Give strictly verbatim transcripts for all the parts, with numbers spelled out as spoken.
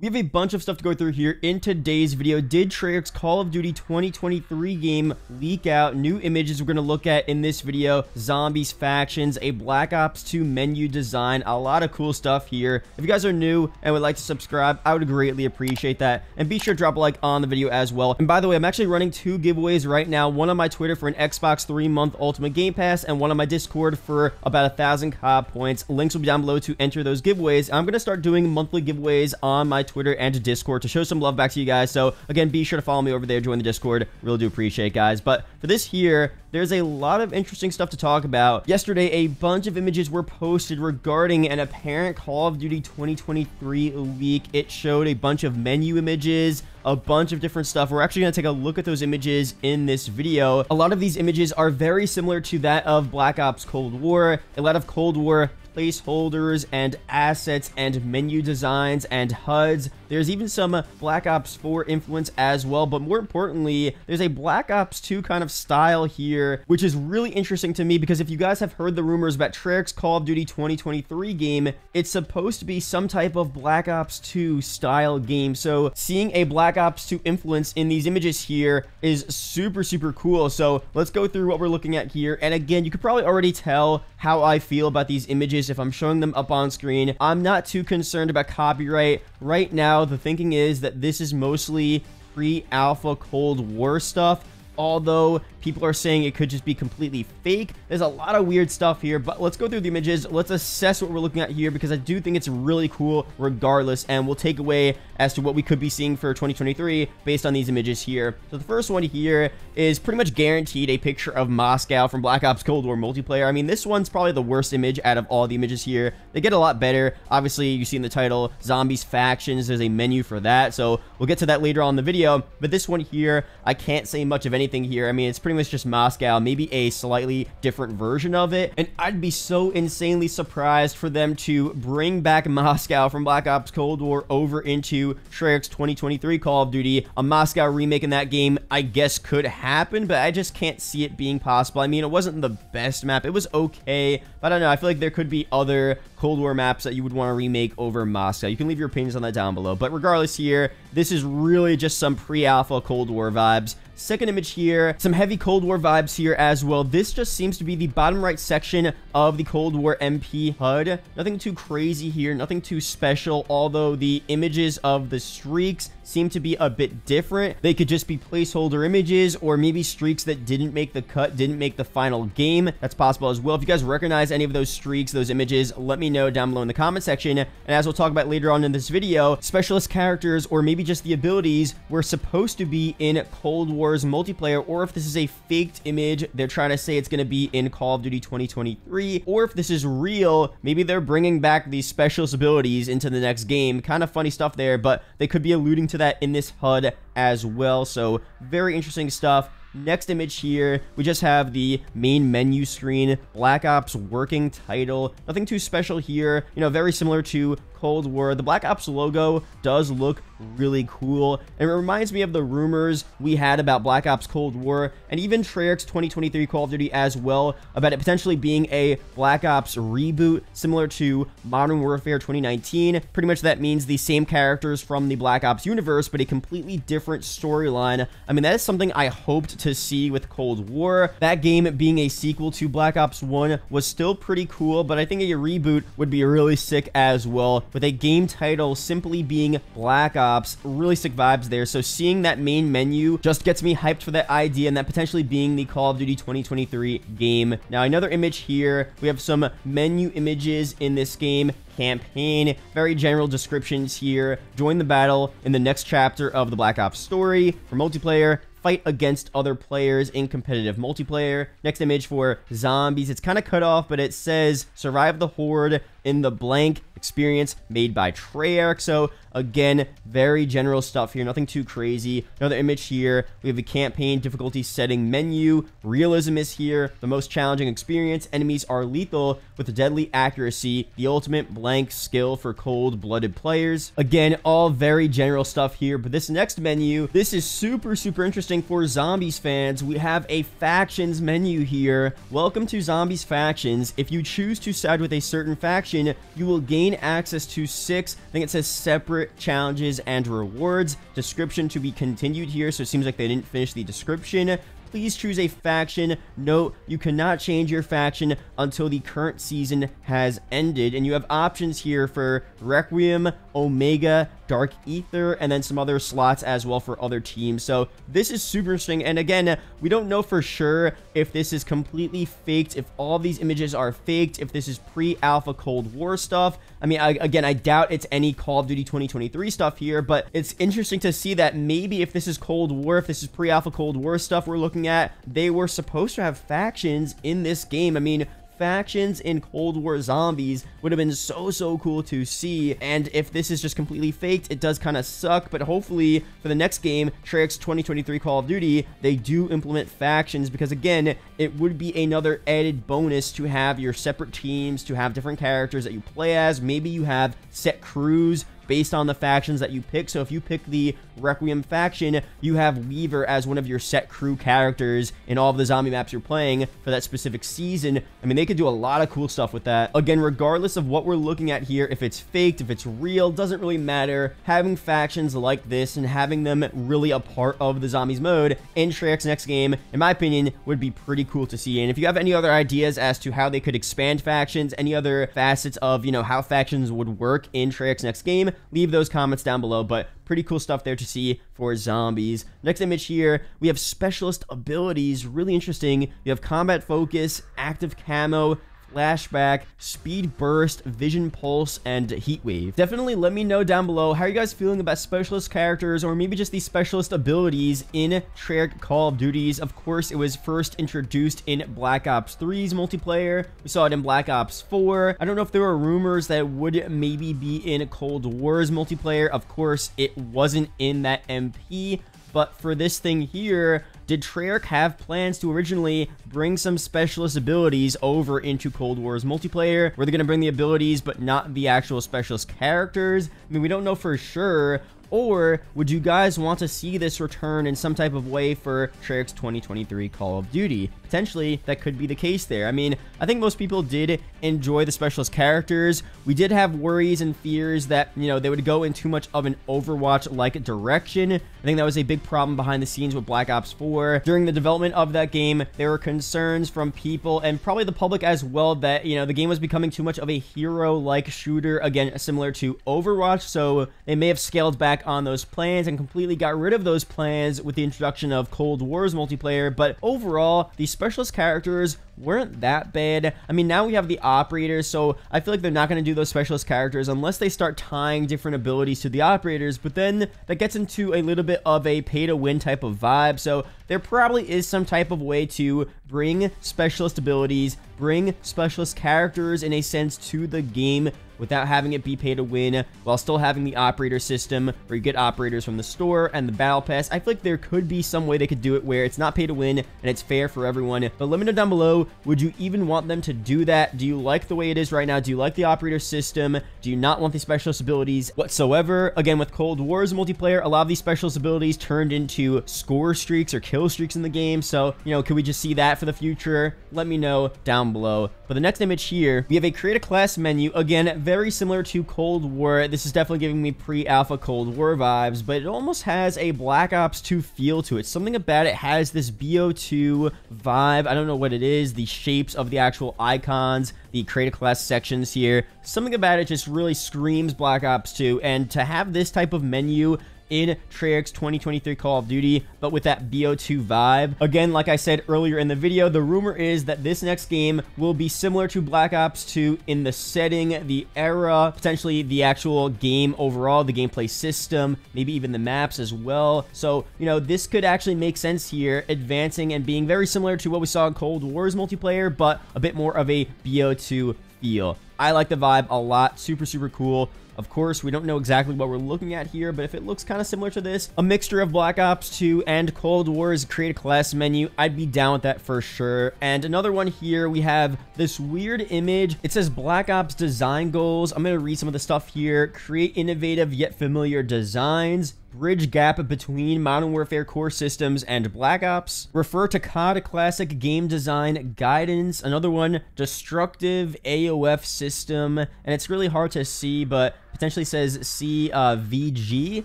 We have a bunch of stuff to go through here in today's video. Did Treyarch's Call of Duty twenty twenty-three game leak out? New images we're going to look at in this video. Zombies, factions, a Black Ops two menu design. A lot of cool stuff here. If you guys are new and would like to subscribe, I would greatly appreciate that. And be sure to drop a like on the video as well. And by the way, I'm actually running two giveaways right now. One on my Twitter for an Xbox three month Ultimate Game Pass. And one on my Discord for about one thousand C O D points. Links will be down below to enter those giveaways. I'm going to start doing monthly giveaways on my Twitter and to Discord to show some love back to you guys. So again, be sure to follow me over there, join the Discord, really do appreciate it, guys. But for this here, there's a lot of interesting stuff to talk about. Yesterday, a bunch of images were posted regarding an apparent Call of Duty twenty twenty-three leak. It showed a bunch of menu images, a bunch of different stuff. We're actually going to take a look at those images in this video. A lot of these images are very similar to that of Black Ops Cold War. A lot of Cold War placeholders and assets and menu designs and H U Ds. There's even some Black Ops four influence as well, but more importantly, there's a Black Ops two kind of style here, which is really interesting to me because if you guys have heard the rumors about Treyarch's Call of Duty twenty twenty-three game, it's supposed to be some type of Black Ops two style game. So seeing a Black Ops two influence in these images here is super, super cool. So let's go through what we're looking at here. And again, you could probably already tell how I feel about these images. If I'm showing them up on screen, I'm not too concerned about copyright right now. The thinking is that this is mostly pre-alpha Cold War stuff, although people are saying it could just be completely fake. There's a lot of weird stuff here, but let's go through the images. Let's assess what we're looking at here because I do think it's really cool regardless, and we'll take away as to what we could be seeing for twenty twenty-three based on these images here. So the first one here is pretty much guaranteed a picture of Moscow from Black Ops Cold War multiplayer. I mean, this one's probably the worst image out of all the images here. They get a lot better. Obviously, you see in the title, Zombies, Factions. There's a menu for that, so we'll get to that later on in the video. But this one here, I can't say much of anything Anything here. I mean, it's pretty much just Moscow, maybe a slightly different version of it, and I'd be so insanely surprised for them to bring back Moscow from Black Ops Cold War over into Treyarch's twenty twenty-three Call of Duty. A Moscow remake in that game, I guess, could happen, but I just can't see it being possible. I mean, it wasn't the best map. It was okay, but I don't know. I feel like there could be other Cold War maps that you would want to remake over Moscow. You can leave your opinions on that down below, but regardless here, this is really just some pre-alpha Cold War vibes. Second image here, some heavy Cold War vibes here as well. This just seems to be the bottom right section of the Cold War M P H U D. Nothing too crazy here, nothing too special, although the images of the streaks seem to be a bit different. They could just be placeholder images or maybe streaks that didn't make the cut, didn't make the final game. That's possible as well. If you guys recognize any of those streaks, those images, let me know down below in the comment section. And as we'll talk about later on in this video, specialist characters or maybe just the abilities were supposed to be in Cold War multiplayer, or if this is a faked image, they're trying to say it's going to be in Call of Duty twenty twenty-three, or if this is real, maybe they're bringing back these specialist abilities into the next game. Kind of funny stuff there, but they could be alluding to that in this H U D as well. So very interesting stuff. Next image here, we just have the main menu screen, Black Ops working title, nothing too special here, you know, very similar to Cold War. The Black Ops logo does look really cool, and it reminds me of the rumors we had about Black Ops Cold War, and even Treyarch's twenty twenty-three Call of Duty as well, about it potentially being a Black Ops reboot, similar to Modern Warfare twenty nineteen. Pretty much that means the same characters from the Black Ops universe, but a completely different storyline. I mean, that is something I hoped to to see with Cold War. That game being a sequel to Black Ops one was still pretty cool, but I think a reboot would be really sick as well, with a game title simply being Black Ops. Really sick vibes there. So seeing that main menu just gets me hyped for that idea and that potentially being the Call of Duty twenty twenty-three game. Now another image here, we have some menu images in this game. Campaign, very general descriptions here. Join the battle in the next chapter of the Black Ops story for multiplayer. Fight against other players in competitive multiplayer. Next image for Zombies. It's kind of cut off, but it says survive the horde in the blank experience made by Treyarch. So again, very general stuff here, nothing too crazy. Another image here, we have a campaign difficulty setting menu. Realism is here, the most challenging experience. Enemies are lethal with deadly accuracy, the ultimate blank skill for cold-blooded players. Again, all very general stuff here, but this next menu, this is super, super interesting for Zombies fans. We have a factions menu here. Welcome to Zombies Factions. If you choose to side with a certain faction, subscription, you will gain access to six, I think it says, separate challenges and rewards. Description to be continued here, so it seems like they didn't finish the description. Please choose a faction. Note, you cannot change your faction until the current season has ended. And you have options here for Requiem, Omega, Dark Aether, and then some other slots as well for other teams. So this is super interesting. And again, we don't know for sure if this is completely faked, if all these images are faked, if this is pre-alpha Cold War stuff. I mean, I, again, I doubt it's any Call of Duty twenty twenty-three stuff here, but it's interesting to see that maybe if this is Cold War, if this is pre-alpha Cold War stuff we're looking at, they were supposed to have factions in this game. I mean, factions in Cold War Zombies would have been so so cool to see, and if this is just completely faked, it does kind of suck. But hopefully for the next game, Treyarch's twenty twenty-three Call of Duty, they do implement factions, because again, it would be another added bonus to have your separate teams, to have different characters that you play as. Maybe you have set crews based on the factions that you pick. So if you pick the Requiem faction, you have Weaver as one of your set crew characters in all of the zombie maps you're playing for that specific season. I mean, they could do a lot of cool stuff with that. Again, regardless of what we're looking at here, if it's faked, if it's real, doesn't really matter. Having factions like this and having them really a part of the zombies mode in Treyarch's next game, in my opinion, would be pretty cool to see. And if you have any other ideas as to how they could expand factions, any other facets of, you know, how factions would work in Treyarch's next game, leave those comments down below. But pretty cool stuff there to see for zombies. Next image here, we have specialist abilities, really interesting. You have combat focus, active camo, flashback, speed burst, vision pulse, and heat wave. Definitely let me know down below, how are you guys feeling about specialist characters, or maybe just these specialist abilities in Treyarch Call of Duties? Of course, it was first introduced in Black Ops three's multiplayer. We saw it in Black Ops four. I don't know if there were rumors that it would maybe be in Cold War's multiplayer. Of course, it wasn't in that M P. But for this thing here, did Treyarch have plans to originally bring some specialist abilities over into Cold War's multiplayer? Were they going to bring the abilities but not the actual specialist characters? I mean, we don't know for sure. Or would you guys want to see this return in some type of way for Treyarch's twenty twenty-three Call of Duty? Potentially, that could be the case there. I mean, I think most people did enjoy the specialist characters. We did have worries and fears that, you know, they would go in too much of an Overwatch-like direction. I think that was a big problem behind the scenes with Black Ops four. During the development of that game, there were concerns from people and probably the public as well that, you know, the game was becoming too much of a hero-like shooter, again, similar to Overwatch. So they may have scaled back on those plans and completely got rid of those plans with the introduction of Cold War's multiplayer. But overall, the specialist characters weren't that bad. I mean, now we have the operators, so I feel like they're not going to do those specialist characters unless they start tying different abilities to the operators, but then that gets into a little bit of a pay-to-win type of vibe. So there probably is some type of way to bring specialist abilities, bring specialist characters in a sense to the game without having it be pay to win, while still having the operator system where you get operators from the store and the battle pass. I feel like there could be some way they could do it where it's not pay to win and it's fair for everyone. But let me know down below, would you even want them to do that? Do you like the way it is right now? Do you like the operator system? Do you not want the specialist abilities whatsoever? Again, with Cold War's multiplayer, a lot of these specialist abilities turned into score streaks or kill streaks in the game. So, you know, could we just see that for the future? Let me know down below. But the next image here, we have a create a class menu. Again, very similar to Cold War. This is definitely giving me pre-alpha Cold War vibes, but it almost has a Black Ops two feel to it. Something about it has this B O two vibe. I don't know what it is, the shapes of the actual icons, the create a class sections here. Something about it just really screams Black Ops two, and to have this type of menu in Treyarch's twenty twenty-three Call of Duty, but with that B O two vibe. Again, like I said earlier in the video, the rumor is that this next game will be similar to Black Ops two in the setting, the era, potentially the actual game overall, the gameplay system, maybe even the maps as well. So, you know, this could actually make sense here, advancing and being very similar to what we saw in Cold War's multiplayer, but a bit more of a B O two feel. I like the vibe a lot. Super, super cool. Of course, we don't know exactly what we're looking at here, but if it looks kind of similar to this, a mixture of Black Ops two and Cold War's create a class menu, I'd be down with that for sure. And another one here, we have this weird image. It says Black Ops design goals. I'm going to read some of the stuff here. Create innovative yet familiar designs. bridge gap between Modern Warfare core systems and Black Ops. Refer to C O D Classic Game Design Guidance. Another one, Destructive A O F System. And it's really hard to see, but potentially says C V G,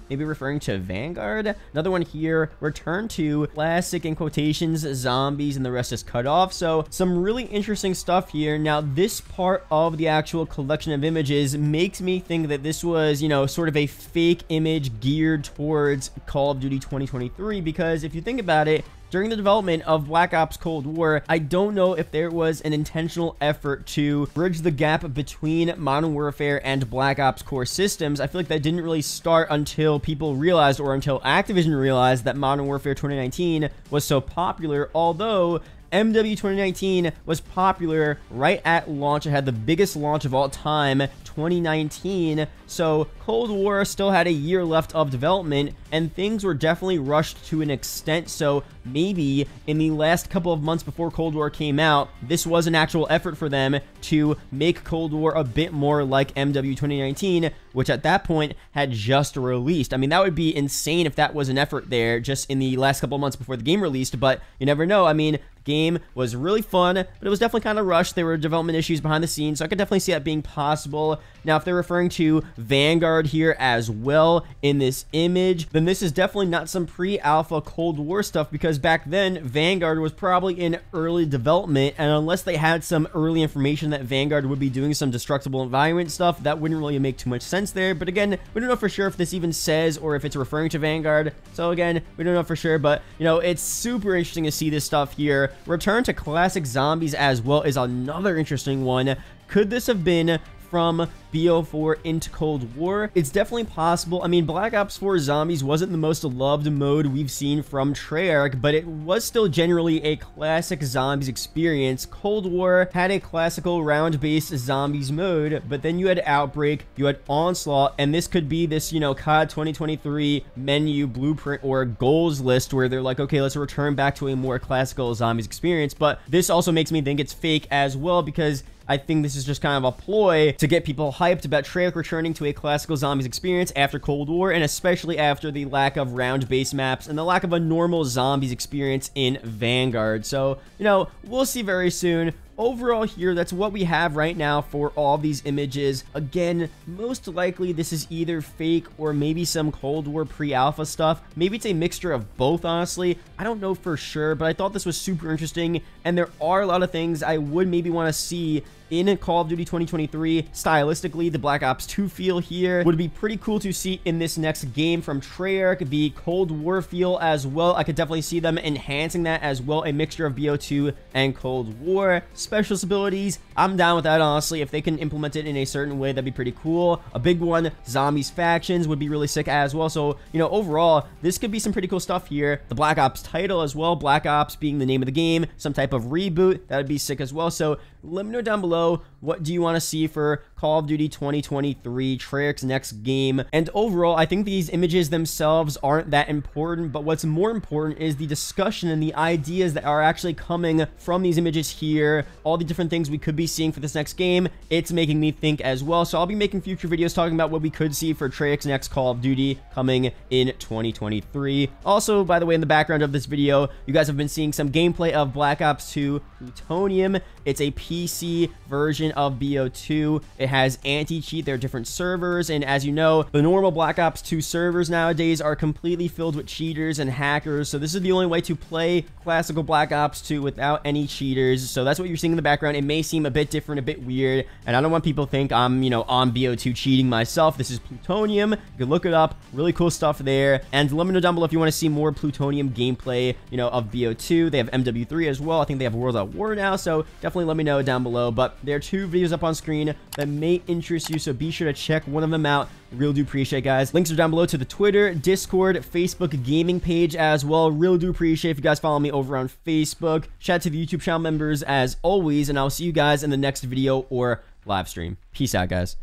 maybe referring to Vanguard. Another one here, Return to Classic, in quotations, Zombies, and the rest is cut off. So some really interesting stuff here. Now, this part of the actual collection of images makes me think that this was, you know, sort of a fake image geared towards Call of Duty twenty twenty-three, because if you think about it, during the development of Black Ops Cold War, I don't know if there was an intentional effort to bridge the gap between Modern Warfare and Black Ops core systems. I feel like that didn't really start until people realized, or until Activision realized, that Modern Warfare twenty nineteen was so popular, although M W twenty nineteen was popular right at launch. It had the biggest launch of all time, twenty nineteen. So Cold War still had a year left of development, and things were definitely rushed to an extent. So maybe in the last couple of months before Cold War came out, this was an actual effort for them to make Cold War a bit more like M W twenty nineteen, which at that point had just released. I mean, that would be insane if that was an effort there just in the last couple of months before the game released, but you never know. I mean, game was really fun, but it was definitely kind of rushed. There were development issues behind the scenes, so I could definitely see that being possible. Now, if they're referring to Vanguard here as well in this image, then this is definitely not some pre-alpha Cold War stuff, because back then, Vanguard was probably in early development, and unless they had some early information that Vanguard would be doing some destructible environment stuff, that wouldn't really make too much sense there. But again, we don't know for sure if this even says, or if it's referring to Vanguard, so again, we don't know for sure, but, you know, it's super interesting to see this stuff here. Return to Classic Zombies as well is another interesting one. Could this have been from B O four into Cold War? It's definitely possible. I mean, Black Ops four Zombies wasn't the most loved mode we've seen from Treyarch, but it was still generally a classic Zombies experience. Cold War had a classical round-based Zombies mode, but then you had Outbreak, you had Onslaught, and this could be this, you know, C O D twenty twenty-three menu blueprint or goals list where they're like, okay, let's return back to a more classical Zombies experience. But this also makes me think it's fake as well, because I think this is just kind of a ploy to get people hyped about Treyarch returning to a classical Zombies experience after Cold War, and especially after the lack of round-based maps and the lack of a normal Zombies experience in Vanguard. So, you know, we'll see very soon. Overall here, that's what we have right now for all these images. Again, most likely this is either fake or maybe some Cold War pre-alpha stuff. Maybe it's a mixture of both, honestly. I don't know for sure, but I thought this was super interesting, and there are a lot of things I would maybe want to see in Call of Duty twenty twenty-three. Stylistically, the Black Ops two feel here would be pretty cool to see in this next game from Treyarch. The Cold War feel as well, I could definitely see them enhancing that as well, a mixture of B O two and Cold War. Special abilities, I'm down with that, honestly. If they can implement it in a certain way, that'd be pretty cool. A big one, Zombies factions would be really sick as well. So, you know, overall, this could be some pretty cool stuff here. The Black Ops title as well, Black Ops being the name of the game, some type of reboot, that'd be sick as well. So let me know down below, what do you want to see for Call of Duty twenty twenty-three, Treyarch's next game? And overall, I think these images themselves aren't that important, but what's more important is the discussion and the ideas that are actually coming from these images here, all the different things we could be seeing for this next game. It's making me think as well, so I'll be making future videos talking about what we could see for Treyarch's next Call of Duty coming in twenty twenty-three. Also, by the way, in the background of this video, you guys have been seeing some gameplay of Black Ops two Plutonium. It's a P C version of B O two. It has anti-cheat. There are different servers, and as you know, the normal Black Ops two servers nowadays are completely filled with cheaters and hackers, so this is the only way to play classical Black Ops two without any cheaters. So that's what you're seeing in the background. It may seem a bit different, a bit weird, and I don't want people to think I'm, you know, on B O two cheating myself. This is Plutonium. You can look it up. Really cool stuff there, and let me know down below if you want to see more Plutonium gameplay, you know, of B O two. They have M W three as well. I think they have World at War now, so definitely let me know down below, but there are two videos up on screen that may interest you, so be sure to check one of them out. Really do appreciate it, guys. Links are down below to the Twitter, Discord, Facebook gaming page as well. Really do appreciate it if you guys follow me over on Facebook. Shout out to the YouTube channel members as always, and I'll see you guys in the next video or live stream. Peace out, guys.